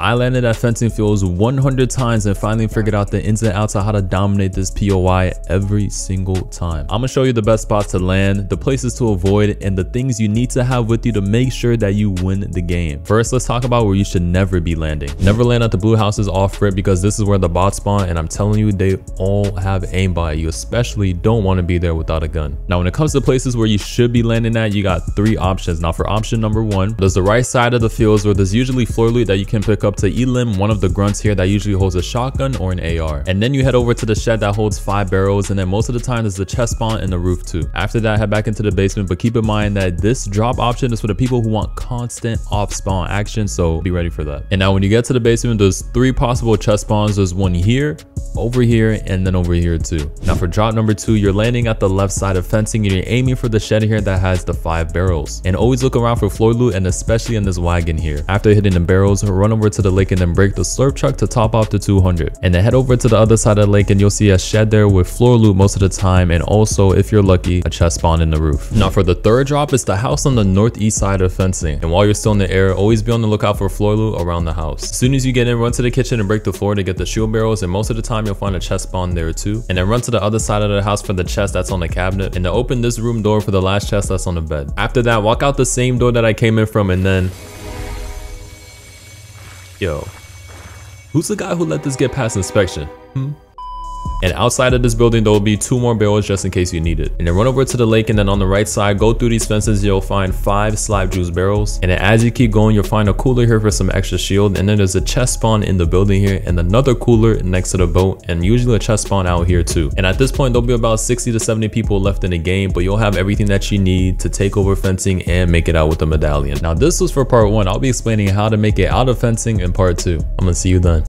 I landed at Fencing Fields 100 times and finally figured out the ins and outs of how to dominate this POI every single time. I'm gonna show you the best spots to land, the places to avoid, and the things you need to have with you to make sure that you win the game. First, let's talk about where you should never be landing. Never land at the blue houses off rip because this is where the bots spawn, and I'm telling you, they all have aimbot. You especially don't want to be there without a gun. Now, when it comes to places where you should be landing at, you got three options. Now, for option number one, there's the right side of the fields where there's usually floor loot that you can pick up to elim one of the grunts here that usually holds a shotgun or an AR, and then you head over to the shed that holds 5 barrels, and then most of the time there's the chest spawn and the roof too. After that, head back into the basement, but keep in mind that this drop option is for the people who want constant off spawn action, so be ready for that. And now when you get to the basement, there's 3 possible chest spawns. There's one here, over here, and then over here too. Now for drop number 2, you're landing at the left side of fencing and you're aiming for the shed here that has the 5 barrels, and always look around for floor loot, and especially in this wagon here. After hitting the barrels, run over to the lake and then break the slurp truck to top off the 200, and then head over to the other side of the lake and you'll see a shed there with floor loot most of the time, and also if you're lucky, a chest spawn in the roof. Now for the third drop, it's the house on the northeast side of fencing, and while you're still in the air, always be on the lookout for floor loot around the house. As soon as you get in, run to the kitchen and break the floor to get the shield barrels, and most of the time you'll find a chest spawn there too, and then run to the other side of the house for the chest that's on the cabinet, and then open this room door for the last chest that's on the bed. After that, walk out the same door that I came in from, and then yo, who's the guy who let this get past inspection? And outside of this building, there will be 2 more barrels just in case you need it. And then run over to the lake, and then on the right side, go through these fences, you'll find 5 slime juice barrels. And then as you keep going, you'll find a cooler here for some extra shield. And then there's a chest spawn in the building here, and another cooler next to the boat, and usually a chest spawn out here too. And at this point, there'll be about 60 to 70 people left in the game, but you'll have everything that you need to take over fencing and make it out with the medallion. Now this was for part 1. I'll be explaining how to make it out of fencing in part 2. I'm gonna see you then.